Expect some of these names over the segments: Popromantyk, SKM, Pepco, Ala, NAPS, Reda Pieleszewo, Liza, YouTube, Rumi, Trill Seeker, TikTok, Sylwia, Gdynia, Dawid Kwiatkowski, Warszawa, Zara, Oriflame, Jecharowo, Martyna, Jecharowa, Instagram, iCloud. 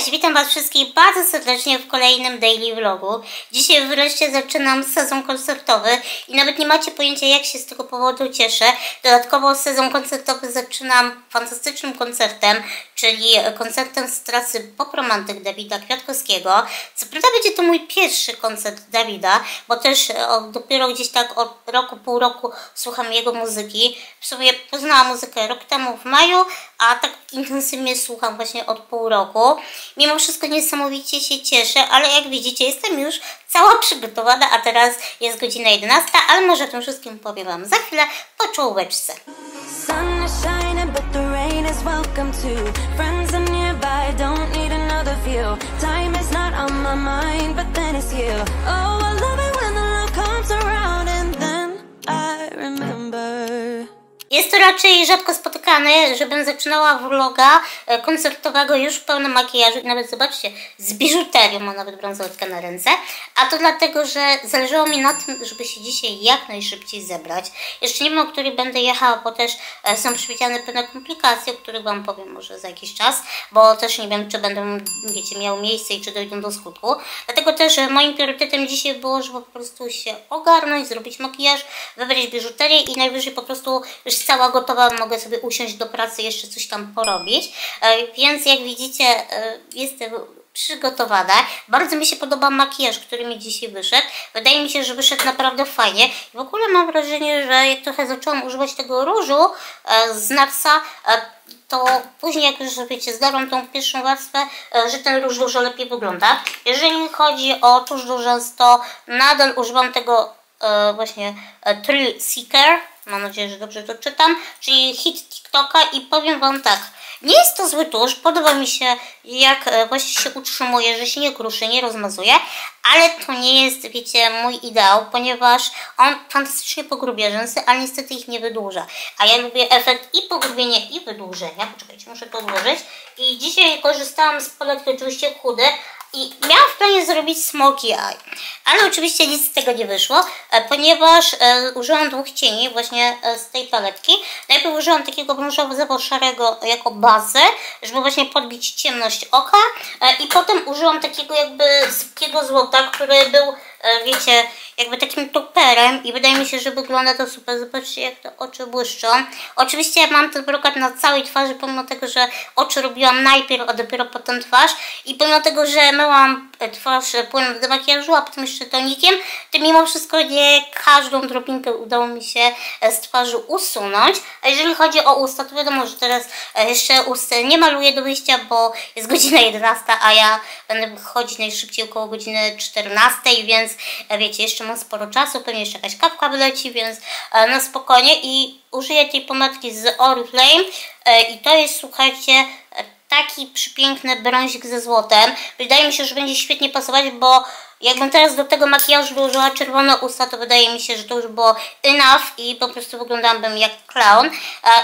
Cześć, witam Was wszystkich bardzo serdecznie w kolejnym daily vlogu. Dzisiaj wreszcie zaczynam sezon koncertowy i nawet nie macie pojęcia, jak się z tego powodu cieszę. Dodatkowo sezon koncertowy zaczynam fantastycznym koncertem, czyli koncertem z trasy Popromantyk Dawida Kwiatkowskiego. Co prawda będzie to mój pierwszy koncert Dawida, bo też dopiero gdzieś tak od roku, pół roku słucham jego muzyki. W sumie poznałam muzykę rok temu w maju, a tak intensywnie słucham właśnie od pół roku. Mimo wszystko niesamowicie się cieszę, ale jak widzicie, jestem już cała przygotowana, a teraz jest godzina 11, ale może o tym wszystkim powiem Wam za chwilę po czołóweczce. Jest to raczej rzadko spotykane, żebym zaczynała vloga koncertowego już w pełnym makijażu. Nawet zobaczcie, z biżuterią mam nawet brązoletkę na ręce. A to dlatego, że zależało mi na tym, żeby się dzisiaj jak najszybciej zebrać. Jeszcze nie wiem, o której będę jechała, bo też są przewidziane pewne komplikacje, o których Wam powiem może za jakiś czas, bo też nie wiem, czy będą, wiecie, miały miejsce i czy dojdą do skutku. Dlatego też moim priorytetem dzisiaj było, żeby po prostu się ogarnąć, zrobić makijaż, wybrać biżuterię i najwyżej po prostu już cała gotowa, mogę sobie usiąść do pracy, jeszcze coś tam porobić, więc jak widzicie, jestem przygotowana. Bardzo mi się podoba makijaż, który mi dzisiaj wyszedł. Wydaje mi się, że wyszedł naprawdę fajnie. W ogóle mam wrażenie, że jak trochę zaczęłam używać tego różu z NAPS-a, to później, jak już, wiecie, zdarłam tą pierwszą warstwę, że ten róż dużo lepiej wygląda. Jeżeli chodzi o tusz do rzęs, to nadal używam tego właśnie Trill Seeker. Mam nadzieję, że dobrze to czytam, czyli hit TikToka, i powiem Wam tak, nie jest to zły tusz, podoba mi się, jak właśnie się utrzymuje, że się nie kruszy, nie rozmazuje, ale to nie jest, wiecie, mój ideał, ponieważ on fantastycznie pogrubia rzęsy, ale niestety ich nie wydłuża, a ja lubię efekt i pogrubienia, i wydłużenia. Poczekajcie, muszę to odłożyć. I dzisiaj korzystałam z Poletki Juicy chudy i miałam w planie zrobić smoky eye, ale oczywiście nic z tego nie wyszło, ponieważ użyłam dwóch cieni właśnie z tej paletki. Najpierw użyłam takiego brązowo-szarego jako bazę, żeby właśnie podbić ciemność oka, i potem użyłam takiego jakby sypkiego złota, który był, wiecie, jakby takim toperem, i wydaje mi się, że wygląda to super. Zobaczcie, jak te oczy błyszczą. Oczywiście mam ten brokat na całej twarzy, pomimo tego, że oczy robiłam najpierw, a dopiero potem twarz, i pomimo tego, że myłam twarz płynem do makijażu, a potem jeszcze tonikiem, to mimo wszystko nie każdą drobinkę udało mi się z twarzy usunąć. A jeżeli chodzi o usta, to wiadomo, że teraz jeszcze ust nie maluję do wyjścia, bo jest godzina 11, a ja będę chodzić najszybciej około godziny 14, więc wiecie, jeszcze mam sporo czasu, pewnie jeszcze jakaś kawka wyleci, więc na spokojnie. I użyję tej pomadki z Oriflame i to jest, słuchajcie, taki przepiękny brązik ze złotem. Wydaje mi się, że będzie świetnie pasować, bo jakbym teraz do tego makijażu dołożyła czerwone usta, to wydaje mi się, że to już było enough i po prostu wyglądałabym jak clown.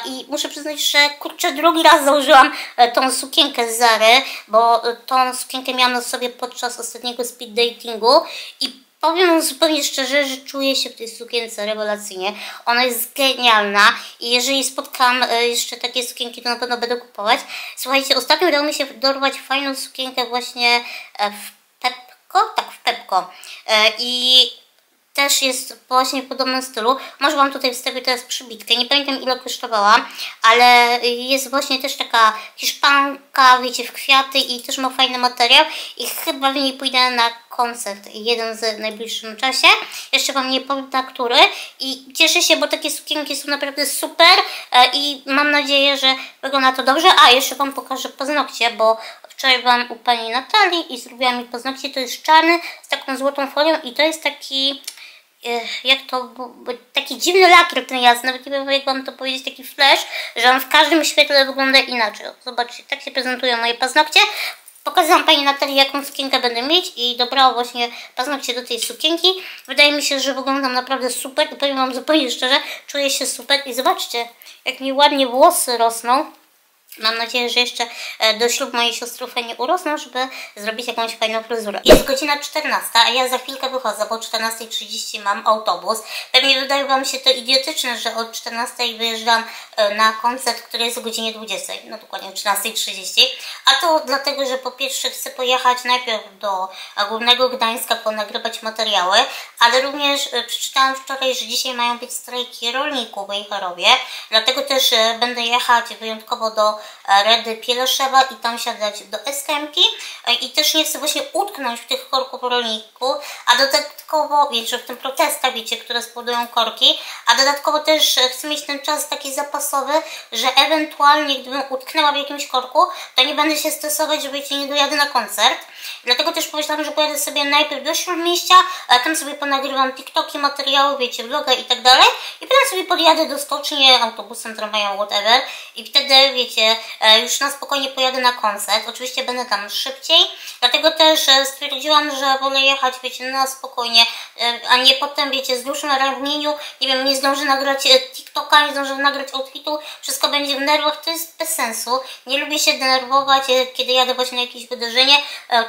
I muszę przyznać, że kurczę, drugi raz założyłam tą sukienkę z Zary, bo tą sukienkę miałam na sobie podczas ostatniego speed datingu i powiem zupełnie szczerze, że czuję się w tej sukience rewelacyjnie. Ona jest genialna i jeżeli spotkam jeszcze takie sukienki, to na pewno będę kupować. Słuchajcie, ostatnio udało mi się dorwać fajną sukienkę właśnie w Pepco. Tak, w Pepco. I też jest właśnie w podobnym stylu. Może Wam tutaj wstawię teraz przybitkę. Nie pamiętam, ile kosztowała, ale jest właśnie też taka hiszpanka, wiecie, w kwiaty, i też ma fajny materiał i chyba w niej pójdę na koncert, jeden z najbliższym czasie. Jeszcze Wam nie powiem, na który, i cieszę się, bo takie sukienki są naprawdę super i mam nadzieję, że wygląda to dobrze. A jeszcze Wam pokażę paznokcie, bo wczoraj byłam u pani Natalii i zrobiła mi paznokcie. To jest czarny z taką złotą folią i to jest taki, jak to, taki dziwny lakier, ten jasny, nawet nie wiem, jak Wam to powiedzieć, taki flash, że on w każdym świetle wygląda inaczej. Zobaczcie, tak się prezentują moje paznokcie. Pokazałam Pani Natalii, jaką sukienkę będę mieć, i dobrałam właśnie paznokcie do tej sukienki. Wydaje mi się, że wyglądam naprawdę super i powiem Wam zupełnie szczerze, czuję się super. I zobaczcie, jak mi ładnie włosy rosną. Mam nadzieję, że jeszcze do ślubu mojej siostrówki nie urosną, żeby zrobić jakąś fajną fryzurę. Jest godzina 14, a ja za chwilkę wychodzę, bo o 14:30 mam autobus. Pewnie wydaje wam się to idiotyczne, że od 14:00 wyjeżdżam na koncert, który jest o godzinie 20:00, no dokładnie o 13:30. A to dlatego, że po pierwsze chcę pojechać najpierw do Górnego Gdańska, ponagrywać materiały, ale również przeczytałam wczoraj, że dzisiaj mają być strajki rolników w Jecharowie, dlatego też będę jechać wyjątkowo do Redy Pieleszewa i tam siadać do SKM-ki i też nie chcę właśnie utknąć w tych korków rolników, a dodatkowo, wiecie, w tym protestach, wiecie, które spowodują korki, a dodatkowo też chcę mieć ten czas taki zapasowy, że ewentualnie gdybym utknęła w jakimś korku, to nie będę się stresować, że wiecie, nie dojadę na koncert, dlatego też pomyślałam, że pojadę sobie najpierw do Śródmieścia, a tam sobie ponagrywam TikToki, materiały, wiecie, vloga i tak dalej i potem sobie podjadę do stoczni autobusem, tramwajem, whatever i wtedy, wiecie, już na spokojnie pojadę na koncert. Oczywiście będę tam szybciej, dlatego też stwierdziłam, że wolę jechać, wiecie, na spokojnie, a nie potem, wiecie, z duszą na ramieniu, nie wiem, nie zdążę nagrać TikToka, nie zdążę nagrać outfitu, wszystko będzie w nerwach, to jest bez sensu. Nie lubię się denerwować, kiedy jadę właśnie na jakieś wydarzenie,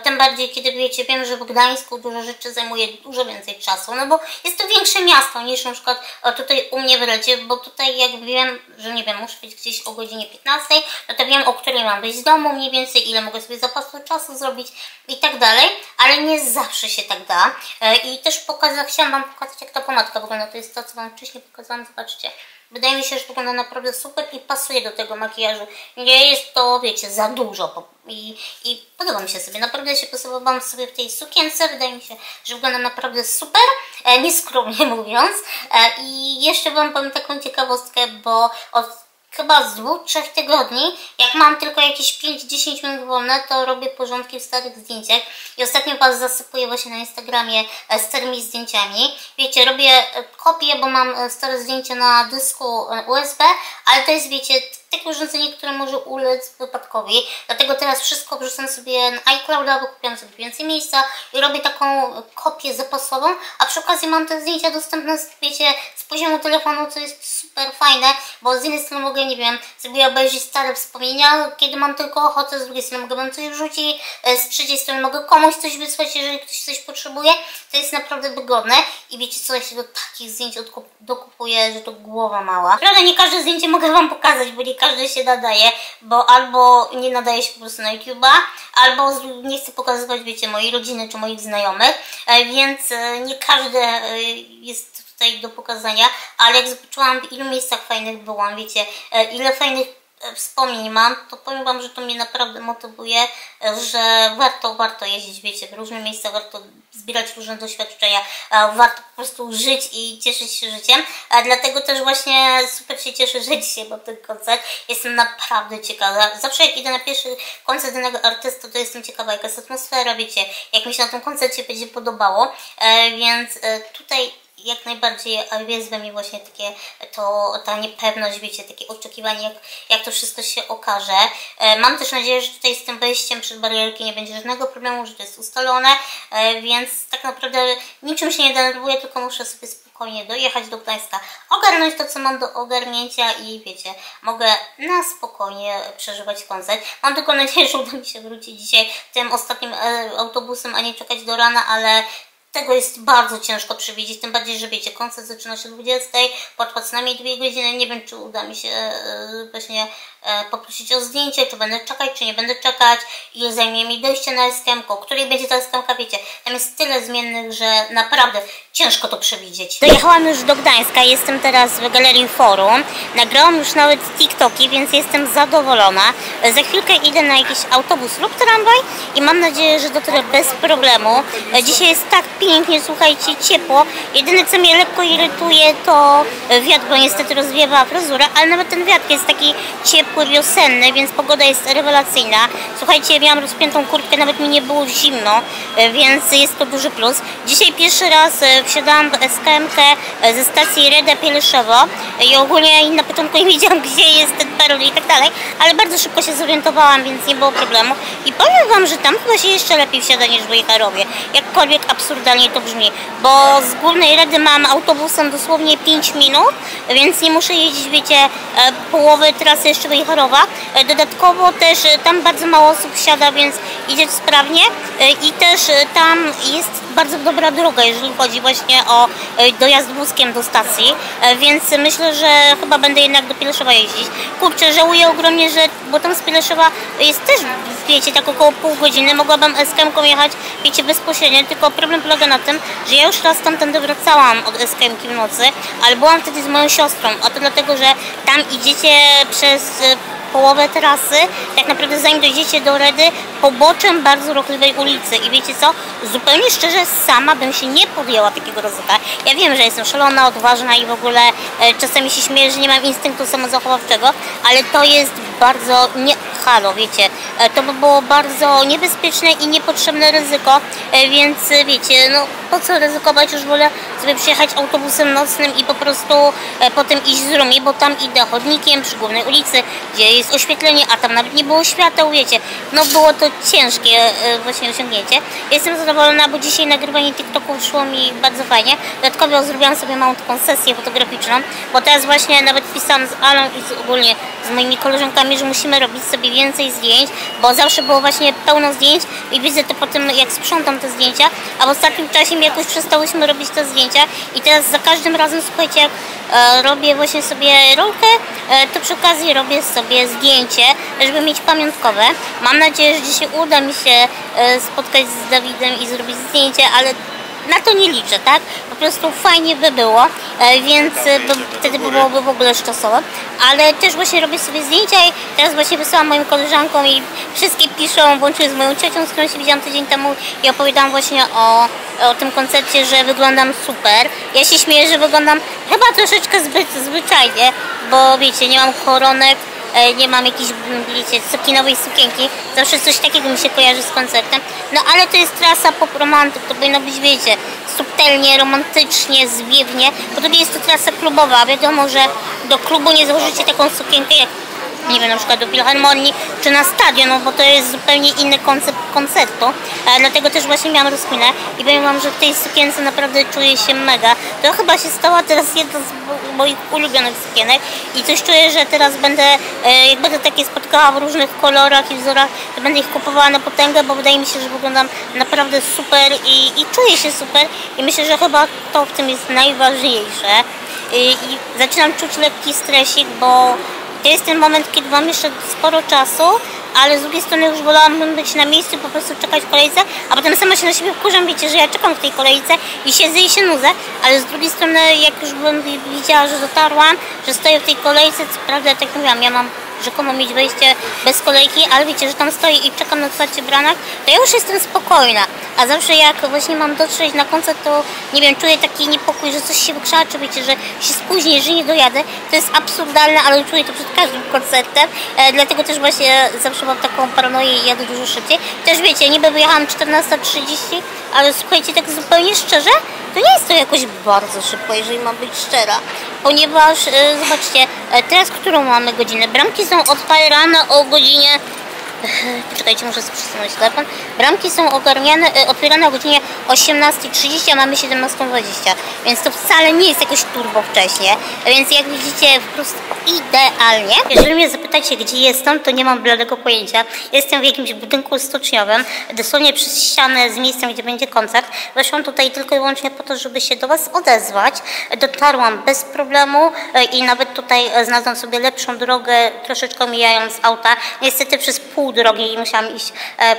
tym bardziej, kiedy, wiecie, wiem, że w Gdańsku dużo rzeczy zajmuje dużo więcej czasu, no bo jest to większe miasto niż na przykład tutaj u mnie w Redzie, bo tutaj jak wiem, że nie wiem, muszę być gdzieś o godzinie 15, no to wiem, o której mam wyjść z domu, mniej więcej ile mogę sobie zapasu czasu zrobić i tak dalej, ale nie zawsze się tak da. I też chciałam wam pokazać, jak ta pomadka wygląda, to jest to, co wam wcześniej pokazałam, zobaczcie. Wydaje mi się, że wygląda naprawdę super i pasuje do tego makijażu. Nie jest to, wiecie, za dużo i podoba mi się sobie. Naprawdę się pasowałam sobie w tej sukience. Wydaje mi się, że wygląda naprawdę super, nieskromnie mówiąc. I jeszcze wam powiem taką ciekawostkę, bo od chyba z 2-3 tygodni, jak mam tylko jakieś 5-10 minut wolne, to robię porządki w starych zdjęciach i ostatnio was zasypuję właśnie na Instagramie starymi zdjęciami. Wiecie, robię kopię, bo mam stare zdjęcia na dysku USB, ale to jest, wiecie, takie urządzenie, które może ulec wypadkowi, dlatego teraz wszystko wrzucam sobie na iClouda, wykupiłam sobie więcej miejsca i robię taką kopię zapasową, a przy okazji mam te zdjęcia dostępne, wiecie, z poziomu telefonu, co jest super fajne, bo z jednej strony mogę, nie wiem, sobie obejrzeć stare wspomnienia, kiedy mam tylko ochotę, z drugiej strony mogę wam coś wrzucić, z trzeciej strony mogę komuś coś wysłać, jeżeli ktoś coś potrzebuje, to jest naprawdę wygodne i wiecie co, ja się do takich zdjęć dokupuję, że to głowa mała. Prawda, nie każde zdjęcie mogę wam pokazać, bo nie każdy się nadaje, bo albo nie nadaje się po prostu na YouTube'a, albo nie chcę pokazywać, wiecie, mojej rodziny czy moich znajomych, więc nie każdy jest tutaj do pokazania, ale jak zobaczyłam, w ilu miejscach fajnych byłam, wiecie, ile fajnych wspomnień mam, to powiem wam, że to mnie naprawdę motywuje, że warto jeździć, wiecie, w różne miejsca, warto zbierać różne doświadczenia, warto po prostu żyć i cieszyć się życiem, dlatego też właśnie super się cieszę, że dzisiaj mam ten koncert, jestem naprawdę ciekawa, zawsze jak idę na pierwszy koncert danego artysty, to jestem ciekawa, jaka jest atmosfera, wiecie, jak mi się na tym koncercie będzie podobało, więc tutaj jak najbardziej jest we mnie właśnie takie ta niepewność, wiecie, takie oczekiwanie, jak to wszystko się okaże. Mam też nadzieję, że tutaj z tym wejściem przez barierki nie będzie żadnego problemu, że to jest ustalone, więc tak naprawdę niczym się nie denerwuję, tylko muszę sobie spokojnie dojechać do Gdańska, ogarnąć to, co mam do ogarnięcia i wiecie, mogę na spokojnie przeżywać koncert. Mam tylko nadzieję, że uda mi się wrócić dzisiaj tym ostatnim autobusem, a nie czekać do rana, ale tego jest bardzo ciężko przewidzieć, tym bardziej, że wiecie, koncert zaczyna się o 20:00, potrwa co najmniej 2 godziny, nie wiem, czy uda mi się właśnie poprosić o zdjęcie, czy będę czekać, czy nie będę czekać, ile zajmie mi dojście na SKM-kę, o której będzie ta SKM-ka, wiecie, tam jest tyle zmiennych, że naprawdę ciężko to przewidzieć. Dojechałam już do Gdańska, jestem teraz w Galerii Forum, nagrałam już nawet TikToki, więc jestem zadowolona. Za chwilkę idę na jakiś autobus lub tramwaj i mam nadzieję, że dotrę bez problemu. Dzisiaj jest tak pięknie, słuchajcie, ciepło. Jedyne, co mnie lekko irytuje, to wiatr, bo niestety rozwiewa fryzurę, ale nawet ten wiatr jest taki ciepły, wiosenny, więc pogoda jest rewelacyjna. Słuchajcie, miałam rozpiętą kurtkę, nawet mi nie było zimno, więc jest to duży plus. Dzisiaj pierwszy raz wsiadałam do SKM-kę ze stacji Reda Pieleszewo i ogólnie na początku nie wiedziałam, gdzie jest ten dotarły i tak dalej, ale bardzo szybko się zorientowałam, więc nie było problemu. I powiem wam, że tam chyba się jeszcze lepiej wsiada niż w Jecharowie, jakkolwiek absurdalnie to brzmi, bo z Górnej Redy mam autobusem dosłownie 5 minut, więc nie muszę jeździć, wiecie, połowy trasy jeszcze do Jecharowa. Dodatkowo też tam bardzo mało osób wsiada, więc idzie sprawnie i też tam jest bardzo dobra droga, jeżeli chodzi właśnie o dojazd wózkiem do stacji, więc myślę, że chyba będę jednak do Pieleszewa jeździć. Kurczę, żałuję ogromnie, że, bo tam z Pieleszewa jest też, wiecie, tak około pół godziny, mogłabym SKM-ką jechać, wiecie, bezpośrednio, tylko problem polega na tym, że ja już raz tamtędy wracałam od SKM-ki w nocy, ale byłam wtedy z moją siostrą, a to dlatego, że tam idziecie przez połowę trasy, tak naprawdę zanim dojdziecie do Redy, poboczem bardzo ruchliwej ulicy. I wiecie co? Zupełnie szczerze, sama bym się nie podjęła takiego ryzyka. Ja wiem, że jestem szalona, odważna i w ogóle czasami się śmieję, że nie mam instynktu samozachowawczego, ale to jest bardzo wiecie, to by było bardzo niebezpieczne i niepotrzebne ryzyko, więc wiecie, no po co ryzykować, już wolę sobie przyjechać autobusem nocnym i po prostu potem iść z Rumi, bo tam idę chodnikiem przy głównej ulicy, gdzie jest oświetlenie, a tam nawet nie było świateł, wiecie, no było to ciężkie właśnie osiągnięcie. Jestem zadowolona, bo dzisiaj nagrywanie TikToków szło mi bardzo fajnie, dodatkowo zrobiłam sobie małą taką sesję fotograficzną, bo teraz właśnie nawet pisałam z Alą i ogólnie z moimi koleżankami, że musimy robić sobie więcej zdjęć, bo zawsze było właśnie pełno zdjęć i widzę to po tym, jak sprzątam te zdjęcia, a w ostatnim czasie jakoś przestałyśmy robić te zdjęcia i teraz za każdym razem, słuchajcie, jak robię właśnie sobie rolkę, to przy okazji robię sobie zdjęcie, żeby mieć pamiątkowe. Mam nadzieję, że dzisiaj uda mi się spotkać z Dawidem i zrobić zdjęcie, ale na to nie liczę, tak? Po prostu fajnie by było, więc wtedy byłoby w ogóle sztosowo. Ale też właśnie robię sobie zdjęcia i teraz właśnie wysyłam moim koleżankom i wszystkie piszą, włącznie z moją ciocią, z którą się widziałam tydzień temu i opowiadałam właśnie o tym koncepcie, że wyglądam super. Ja się śmieję, że wyglądam chyba troszeczkę zbyt zwyczajnie, bo wiecie, nie mam koronek, nie mam jakiejś, wiecie, cukinowej sukienki, zawsze coś takiego mi się kojarzy z koncertem, no ale to jest trasa Popromantyk, to powinno być, wiecie, subtelnie, romantycznie, zwiewnie, po drugie jest to trasa klubowa, wiadomo, że do klubu nie założycie taką sukienkę jak, nie wiem, na przykład do Filharmonii czy na stadion, no bo to jest zupełnie inny koncept koncertu, dlatego też właśnie miałam rozkminę i powiem wam, że w tej sukience naprawdę czuję się mega. To chyba się stała teraz jedna z moich ulubionych sukienek i coś czuję, że teraz będę, jak będę takie spotkała w różnych kolorach i wzorach, to będę ich kupowała na potęgę, bo wydaje mi się, że wyglądam naprawdę super i czuję się super i myślę, że chyba to w tym jest najważniejsze i zaczynam czuć lekki stresik, bo to jest ten moment, kiedy mam jeszcze sporo czasu, ale z drugiej strony już wolałabym być na miejscu, po prostu czekać w kolejce, a potem sama się na siebie wkurzam, wiecie, że ja czekam w tej kolejce i siedzę i się nudzę, ale z drugiej strony jak już bym widziała, że dotarłam, że stoję w tej kolejce, co prawda, tak jak mówiłam, ja mam rzekomo mieć wejście bez kolejki, ale wiecie, że tam stoję i czekam na otwarcie branek, to ja już jestem spokojna, a zawsze jak właśnie mam dotrzeć na koncert, to nie wiem, czuję taki niepokój, że coś się wykrzaczy, wiecie, że się spóźnię, że nie dojadę, to jest absurdalne, ale czuję to przed każdym koncertem, dlatego też właśnie zawsze mam taką paranoję i jadę dużo szybciej, też wiecie, niby wyjechałam 14:30, ale słuchajcie, tak zupełnie szczerze, to nie jest to jakoś bardzo szybko, jeżeli mam być szczera, ponieważ zobaczcie, teraz którą mamy godzinę, bramki są otwierane o godzinie, czekajcie, muszę przesunąć telefon, bramki są otwierane o godzinie 18:30, a mamy 17:20, więc to wcale nie jest jakoś turbo wcześnie, więc jak widzicie po prostu idealnie. Jeżeli mnie zapytacie, gdzie jestem, to nie mam bladego pojęcia, jestem w jakimś budynku stoczniowym, dosłownie przez ścianę z miejscem, gdzie będzie koncert, weszłam tutaj tylko i wyłącznie po to, żeby się do was odezwać, dotarłam bez problemu i nawet tutaj znalazłam sobie lepszą drogę, troszeczkę omijając auta, niestety przez pół drogi i musiałam iść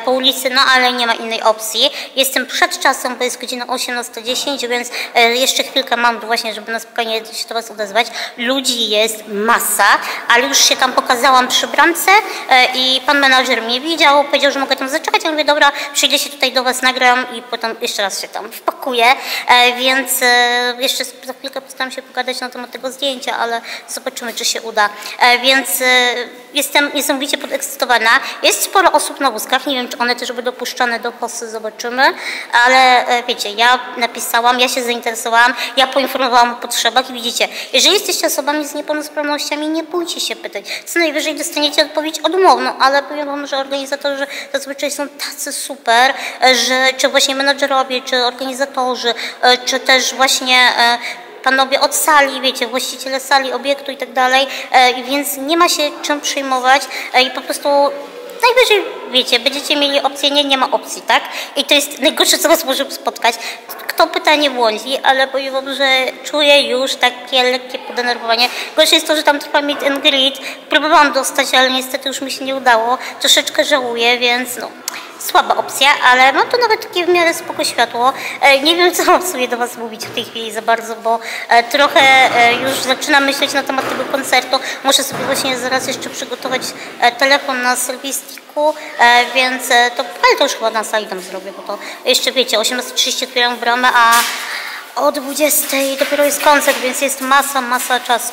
po ulicy, no ale nie ma innej opcji. Jestem przed czasem, bo jest godzina 18:10, więc jeszcze chwilkę mam właśnie, żeby na spokojnie się do was odezwać. Ludzi jest masa, ale już się tam pokazałam przy bramce i pan menadżer mnie widział, powiedział, że mogę tam zaczekać, a ja mówię, dobra, przyjdę się tutaj do was, nagram i potem jeszcze raz się tam wpakuję, więc jeszcze za chwilkę postaram się pogadać na temat tego zdjęcia, ale zobaczymy, czy się uda. Więc jestem niesamowicie podekscytowana. Jest sporo osób na wózkach, nie wiem, czy one też będą dopuszczone do posy, zobaczymy, ale ale wiecie, ja napisałam, ja się zainteresowałam, ja poinformowałam o potrzebach i widzicie, jeżeli jesteście osobami z niepełnosprawnościami, nie bójcie się pytać. Co najwyżej dostaniecie odpowiedź odmowną, ale powiem wam, że organizatorzy zazwyczaj są tacy super, że czy właśnie menadżerowie, czy organizatorzy, czy też właśnie panowie od sali, wiecie, właściciele sali, obiektu i tak dalej, więc nie ma się czym przejmować i po prostu najwyżej, wiecie, będziecie mieli opcję, nie ma opcji, tak? I to jest najgorsze, co was może spotkać. Kto pytanie błądzi, ale powiem wam, że czuję już takie lekkie podenerwowanie. Gorsze jest to, że tam trwa meet and greet. Próbowałam dostać, ale niestety już mi się nie udało. Troszeczkę żałuję, więc no, słaba opcja, ale mam tu nawet takie w miarę spoko światło. Nie wiem, co mam sobie do was mówić w tej chwili za bardzo, bo trochę już zaczynam myśleć na temat tego koncertu. Muszę sobie właśnie zaraz jeszcze przygotować telefon na serwistiku, więc to, ale to już chyba na sali tam zrobię, bo to jeszcze wiecie, 18:30 otwieram bramę, a o 20:00 dopiero jest koncert, więc jest masa czasu.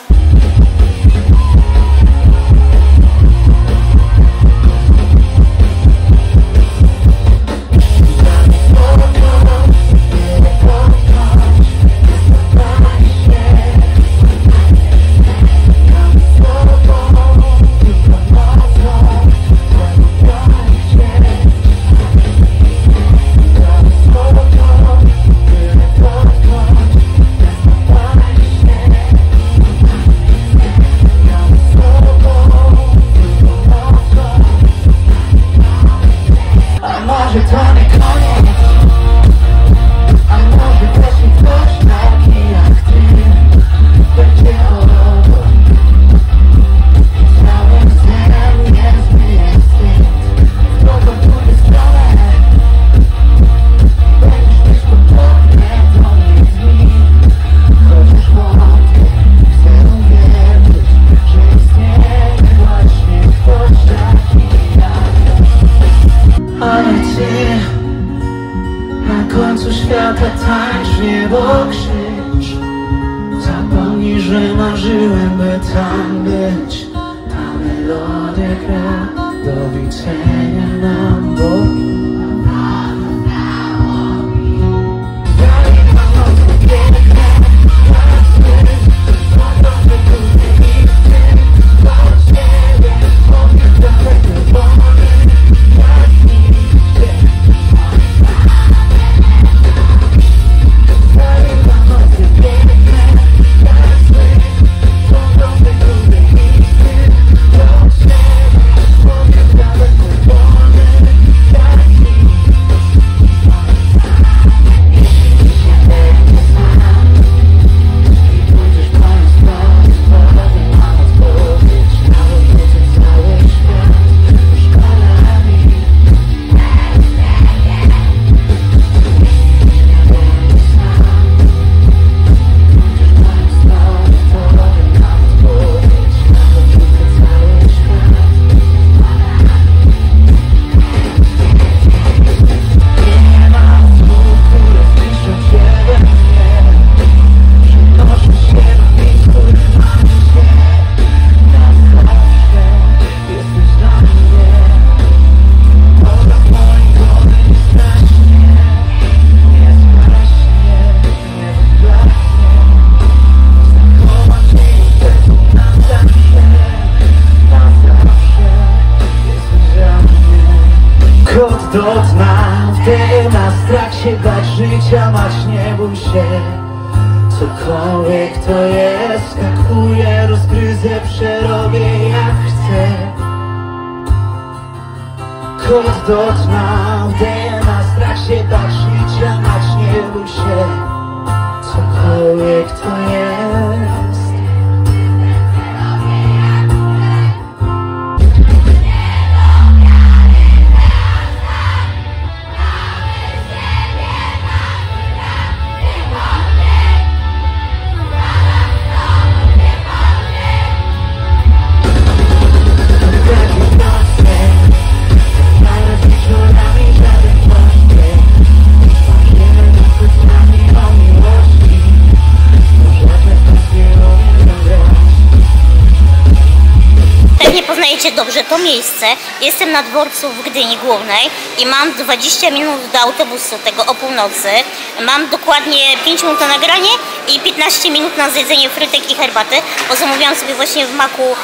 dobrze to miejsce. Jestem na dworcu w Gdyni Głównej i mam 20 minut do autobusu, tego o północy. Mam dokładnie 5 minut na nagranie i 15 minut na zjedzenie frytek i herbaty, bo zamówiłam sobie właśnie w Maku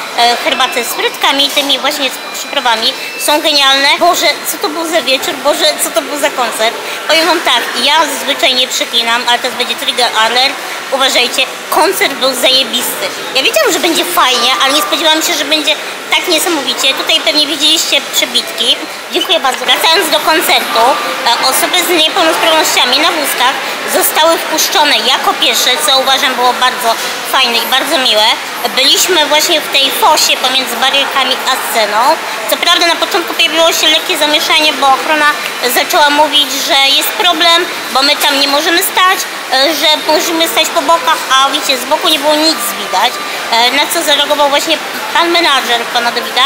herbatę z frytkami, tymi właśnie z przyprawami. Są genialne. Boże, co to był za wieczór, Boże, co to był za koncert. Powiem wam tak, ja zazwyczaj nie przeklinam, ale teraz będzie trigger alert. Uważajcie, koncert był zajebisty. Ja wiedziałam, że będzie fajnie, ale nie spodziewałam się, że będzie tak niesamowicie. Tutaj pewnie widzieliście przebitki. Dziękuję bardzo. Wracając do koncertu, osoby z niepełnosprawnościami na wózkach zostały wpuszczone jako pierwsze, co uważam było bardzo fajne i bardzo miłe. Byliśmy właśnie w tej fosie pomiędzy barierkami a sceną. Co prawda na początku pojawiło się lekkie zamieszanie, bo ochrona zaczęła mówić, że jest problem, bo my tam nie możemy stać, że musimy stać po bokach, a wiecie, z boku nie było nic widać. Na co zareagował właśnie pan menadżer pana Dawida.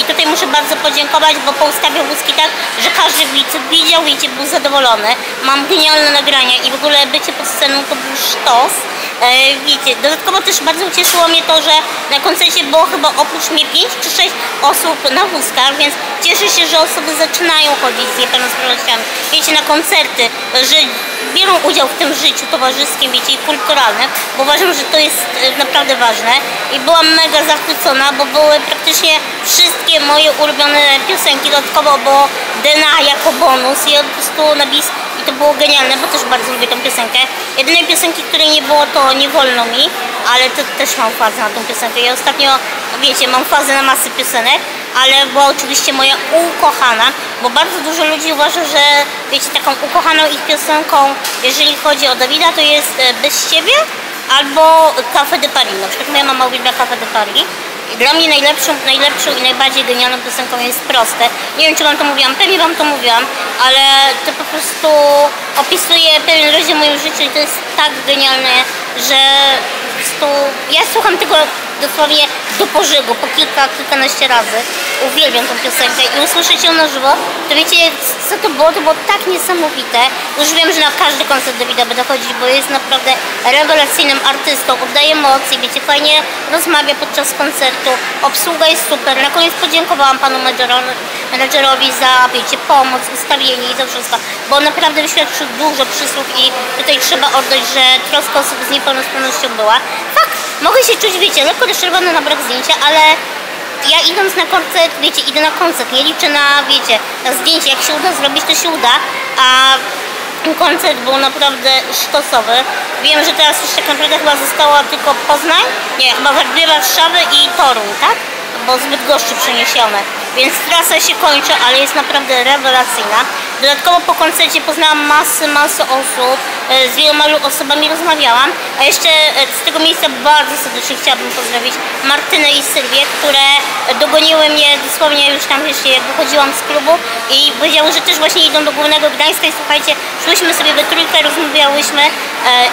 I tutaj muszę bardzo podziękować, bo poustawiał wózki tak, że każdy widział, wiecie, był zadowolony. Mam genialne nagrania i w ogóle bycie pod sceną to był sztos. Wiecie, dodatkowo też bardzo ucieszyło mnie to, że na koncercie było chyba oprócz mnie 5 czy 6 osób na wózkach, więc cieszę się, że osoby zaczynają chodzić z niepełnosprawnościami, wiecie, na koncerty, że biorą udział w tym życiu towarzyskim, wiecie, i kulturalnym, bo uważam, że to jest naprawdę ważne. I byłam mega zachwycona, bo były praktycznie wszystkie moje ulubione piosenki, dodatkowo było DNA jako bonus i od prostu na bis. I to było genialne, bo też bardzo lubię tę piosenkę. Jedynej piosenki, której nie było, to Nie wolno mi, ale to też mam fazę na tą piosenkę. Ja ostatnio, wiecie, mam fazę na masę piosenek, ale była oczywiście moja ukochana, bo bardzo dużo ludzi uważa, że wiecie, taką ukochaną ich piosenką, jeżeli chodzi o Dawida, to jest Bez ciebie albo Café de Paris. Na przykład moja mama uwielbia Café de Paris. Dla mnie najlepszą i najbardziej genialną piosenką jest Proste. Nie wiem, czy wam to mówiłam, pewnie wam to mówiłam, ale to po prostu opisuje pewien rozdział w moim życiu i to jest tak genialne, że po prostu ja słucham tego dosłownie do pożygu, po kilkanaście razy. Uwielbiam tą piosenkę i usłyszycie ją na żywo, to wiecie, co to było tak niesamowite. Już wiem, że na każdy koncert Dawida będę chodzić, bo jest naprawdę rewelacyjnym artystą, oddaje moc i wiecie, fajnie rozmawia podczas koncertu, obsługa jest super. Na koniec podziękowałam panu menadżerowi za, wiecie, pomoc, ustawienie i to wszystko, bo on naprawdę wyświadczył dużo przysług i tutaj trzeba oddać, że troska osób z niepełnosprawnością była. Tak, mogę się czuć, wiecie, lekko rozczerwona na brak zdjęcia, ale ja idąc na koncert, wiecie, idę na koncert, nie liczę na, wiecie, na zdjęcie, jak się uda zrobić, to się uda, a koncert był naprawdę sztosowy. Wiem, że teraz już tak naprawdę chyba została tylko Poznań, nie, chyba dwie Warszawy i Toruń, tak? Bo zbyt goszczy przeniesione, więc trasa się kończy, ale jest naprawdę rewelacyjna. Dodatkowo po koncercie poznałam masę osób, z wieloma osobami rozmawiałam, a jeszcze z tego miejsca bardzo serdecznie chciałabym pozdrowić Martynę i Sylwię, które dogoniły mnie dosłownie już tam, jeszcze jak wychodziłam z klubu i powiedziały, że też właśnie idą do Głównego Gdańska i słuchajcie, szłyśmy sobie we trójkę, rozmawiałyśmy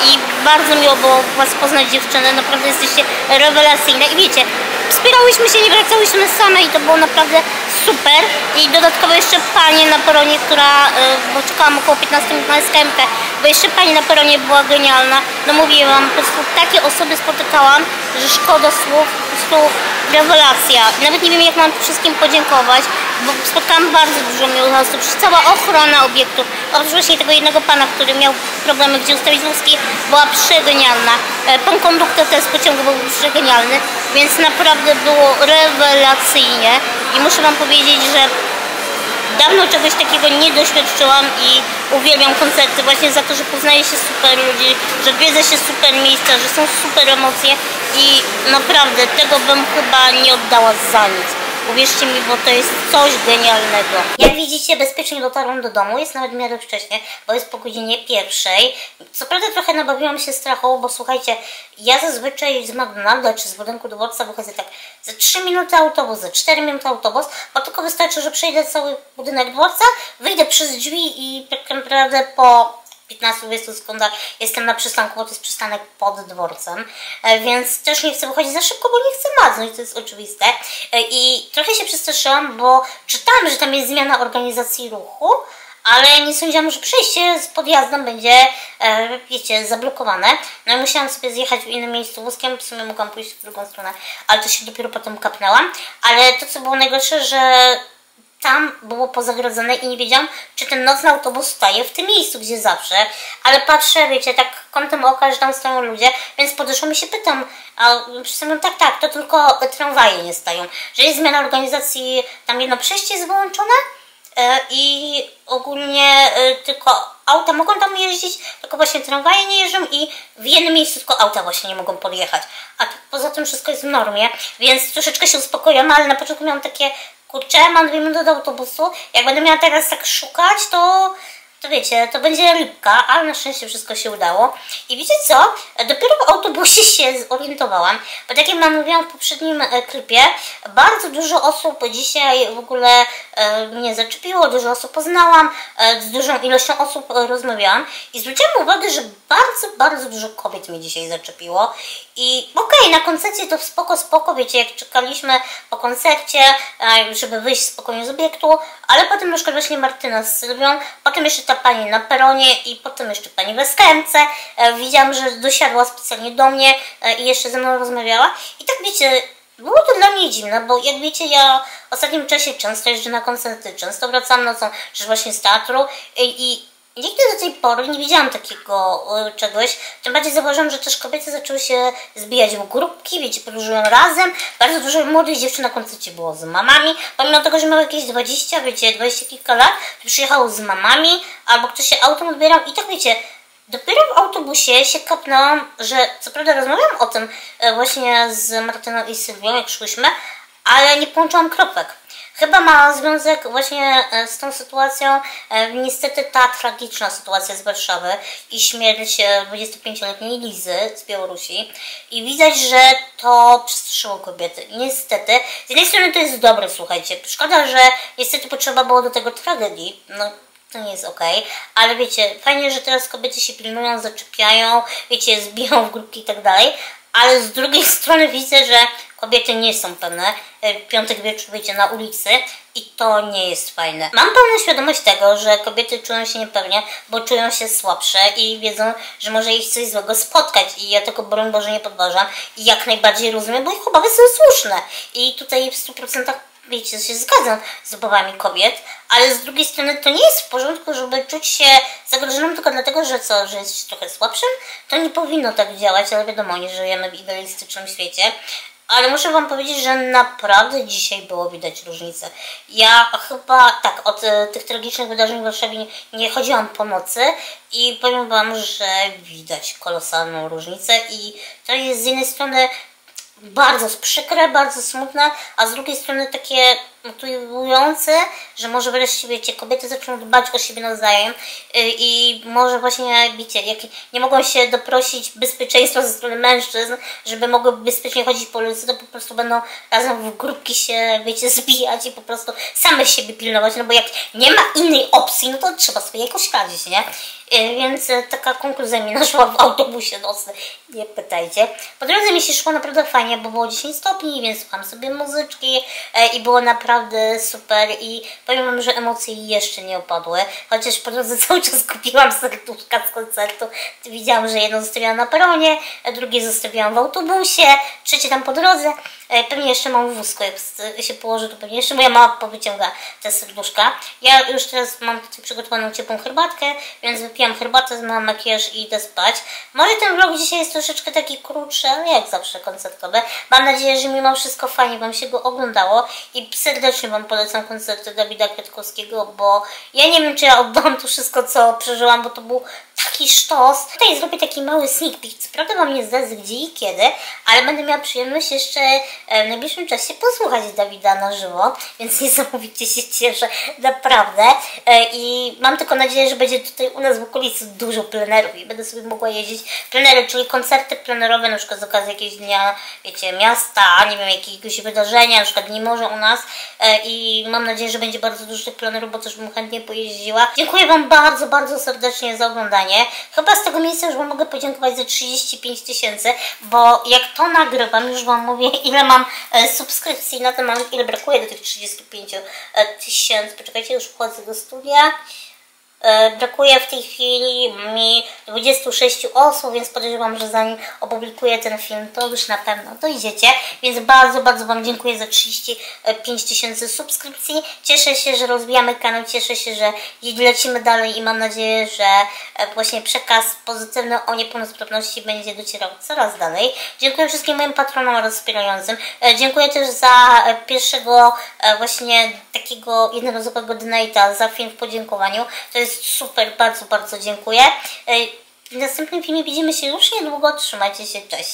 i bardzo miło było was poznać, dziewczyny, naprawdę jesteście rewelacyjne i wiecie, wspierałyśmy się, nie wracałyśmy same i to było naprawdę super. I dodatkowo jeszcze pani na peronie, która, bo czekałam około 15 minut na SKM-kę, bo jeszcze pani na peronie była genialna. No mówiłam wam, po prostu takie osoby spotykałam, że szkoda słów, po prostu rewelacja. Nawet nie wiem, jak mam wszystkim podziękować, bo spotkałam bardzo dużo miłych osób, cała ochrona obiektu. Oprócz właśnie tego jednego pana, który miał problemy, gdzie ustawić wózki, była przegenialna. Pan konduktor też z pociągu był przegenialny, więc naprawdę było rewelacyjnie. I muszę wam powiedzieć, że dawno czegoś takiego nie doświadczyłam i uwielbiam koncerty właśnie za to, że poznaje się super ludzi, że odwiedza się super miejsca, że są super emocje i naprawdę tego bym chyba nie oddała za nic. Uwierzcie mi, bo to jest coś genialnego. Jak widzicie, bezpiecznie dotarłam do domu, jest nawet w miarę wcześnie, bo jest po godzinie 1. Co prawda trochę nabawiłam się strachu, bo słuchajcie, ja zazwyczaj z McDonalda czy z budynku dworca wychodzę tak za 3 minuty autobus, za 4 minuty autobus, bo tylko wystarczy, że przejdę cały budynek dworca, wyjdę przez drzwi i tak naprawdę po 15-20 sekundach jestem na przystanku, bo to jest przystanek pod dworcem, więc też nie chcę wychodzić za szybko, bo nie chcę maznąć, to jest oczywiste. I trochę się przestraszyłam, bo czytałam, że tam jest zmiana organizacji ruchu, ale nie sądziłam, że przejście z podjazdem będzie, wiecie, zablokowane. No i musiałam sobie zjechać w innym miejscu wózkiem, w sumie mogłam pójść w drugą stronę, ale to się dopiero potem kapnęłam. Ale to, co było najgorsze, że tam było pozagrodzone i nie wiedziałam, czy ten nocny autobus staje w tym miejscu, gdzie zawsze. Ale patrzę, wiecie, tak kątem oka, że tam stoją ludzie, więc podeszłam i się pytam. A wszyscy mówią, tak, to tylko tramwaje nie stają. Że jest zmiana organizacji, tam jedno przejście jest wyłączone i ogólnie tylko auta mogą tam jeździć, tylko właśnie tramwaje nie jeżdżą i w jednym miejscu tylko auta właśnie nie mogą podjechać. A poza tym wszystko jest w normie, więc troszeczkę się uspokoiłam, ale na początku miałam takie... Kurczę, mam 2 minuty do autobusu, jak będę miała teraz tak szukać, to wiecie, to będzie rybka, ale na szczęście wszystko się udało. I wiecie co? Dopiero w autobusie się zorientowałam, bo tak jak wam mówiłam w poprzednim klipie, bardzo dużo osób dzisiaj w ogóle mnie zaczepiło, dużo osób poznałam, z dużą ilością osób rozmawiałam i zwróciłam uwagę, że bardzo dużo kobiet mnie dzisiaj zaczepiło. I okej, na koncercie to spoko, wiecie, jak czekaliśmy po koncercie, żeby wyjść spokojnie z obiektu, ale potem już właśnie Martyna z Sylwią, potem jeszcze ta pani na peronie i potem jeszcze pani w SKM-ce. Widziałam, że dosiadła specjalnie do mnie i jeszcze ze mną rozmawiała. I tak wiecie, było to dla mnie dziwne, bo jak wiecie, ja w ostatnim czasie często jeżdżę na koncerty, często wracam nocą, czy właśnie z teatru i nigdy do tej pory nie widziałam takiego czegoś, tym bardziej zauważyłam, że też kobiety zaczęły się zbijać w grupki, wiecie, podróżują razem, bardzo dużo młodych dziewczyn na koncercie było z mamami, pomimo tego, że miały jakieś 20, wiecie, 20 kilka lat, przyjechało z mamami, albo ktoś się autem odbierał i tak wiecie, dopiero w autobusie się kapnęłam, że co prawda rozmawiałam o tym właśnie z Martyną i Sylwią, jak szłyśmy, ale nie połączyłam kropek. Chyba ma związek właśnie z tą sytuacją, niestety ta tragiczna sytuacja z Warszawy i śmierć 25-letniej Lizy z Białorusi. I widać, że to przestraszyło kobiety. Niestety. Z jednej strony to jest dobre, słuchajcie. Szkoda, że niestety potrzeba było do tego tragedii. No, to nie jest okej. Ale wiecie, fajnie, że teraz kobiety się pilnują, zaczepiają, wiecie, zbiją w grupki i tak dalej. Ale z drugiej strony widzę, że kobiety nie są pewne, piątek wieczór wyjdzie na ulicy i to nie jest fajne. Mam pełną świadomość tego, że kobiety czują się niepewnie, bo czują się słabsze i wiedzą, że może ich coś złego spotkać i ja tego, broń Boże, nie podważam i jak najbardziej rozumiem, bo ich obawy są słuszne i tutaj w 100% wiecie, się zgadzam z obawami kobiet, ale z drugiej strony to nie jest w porządku, żeby czuć się zagrożonym tylko dlatego, że co, że jest się trochę słabszym, to nie powinno tak działać, ale wiadomo, nie żyjemy w idealistycznym świecie. Ale muszę wam powiedzieć, że naprawdę dzisiaj było widać różnicę. Ja chyba, tak, od tych tragicznych wydarzeń w Warszawie nie chodziłam po nocy i powiem wam, że widać kolosalną różnicę i to jest z jednej strony bardzo przykre, bardzo smutne, a z drugiej strony takie motywujące, że może wreszcie, wiecie, kobiety zaczną dbać o siebie nawzajem i może właśnie, wiecie, jak nie mogą się doprosić bezpieczeństwa ze strony mężczyzn, żeby mogły bezpiecznie chodzić po ulicy, to po prostu będą razem w grupki się, wiecie, zbijać i po prostu same siebie pilnować, no bo jak nie ma innej opcji, no to trzeba sobie jakoś radzić, nie? Więc taka konkluzja mi naszła w autobusie nocnym, nie pytajcie. Po drodze mi się szło naprawdę fajnie, bo było 10 stopni, więc słucham sobie muzyczki i było naprawdę super i powiem wam, że emocje jeszcze nie opadły, chociaż po drodze cały czas kupiłam serduszka z koncertu. Widziałam, że jedno zostawiłam na peronie, drugie zostawiłam w autobusie, trzecie tam po drodze. Pewnie jeszcze mam w wózku, jak się położę, to pewnie jeszcze moja mama powyciąga te serduszka. Ja już teraz mam tutaj przygotowaną ciepłą herbatkę, więc wypiłam herbatę, zmyłam makijaż i idę spać. Może ten vlog dzisiaj jest troszeczkę taki krótszy, ale jak zawsze koncertowy. Mam nadzieję, że mimo wszystko fajnie wam się go oglądało i serdecznie wam polecam koncerty Dawida Kwiatkowskiego, bo ja nie wiem, czy ja oddam to wszystko, co przeżyłam, bo to był taki sztos. Tutaj zrobię taki mały sneak peek, co prawda wam nie zdradzę gdzie i kiedy, ale będę miała przyjemność jeszcze w najbliższym czasie posłuchać Dawida na żywo, więc niesamowicie się cieszę, naprawdę. I mam tylko nadzieję, że będzie tutaj u nas w okolicy dużo plenerów i będę sobie mogła jeździć. Plenery, czyli koncerty plenerowe, na przykład z okazji jakiegoś dnia, wiecie, miasta, nie wiem, jakiegoś wydarzenia, na przykład Dni Morza u nas. I mam nadzieję, że będzie bardzo dużo tych plenerów, bo też bym chętnie pojeździła. Dziękuję wam bardzo serdecznie za oglądanie. Chyba z tego miejsca już wam mogę podziękować za 35 000, bo jak to nagrywam, już wam mówię, ile mam subskrypcji na ten moment, ile brakuje do tych 35 000. Poczekajcie, już wchodzę do studia. Brakuje w tej chwili mi 26 osób, więc podejrzewam, że zanim opublikuję ten film, to już na pewno dojdziecie. Więc bardzo, bardzo Wam dziękuję za 35 tysięcy subskrypcji. Cieszę się, że rozwijamy kanał, cieszę się, że lecimy dalej i mam nadzieję, że właśnie przekaz pozytywny o niepełnosprawności będzie docierał coraz dalej. Dziękuję wszystkim moim patronom oraz wspierającym. Dziękuję też za pierwszego właśnie takiego jednorazowego donate'a, za film w podziękowaniu. To jest super, bardzo, bardzo dziękuję. W następnym filmie widzimy się już niedługo. Trzymajcie się, cześć!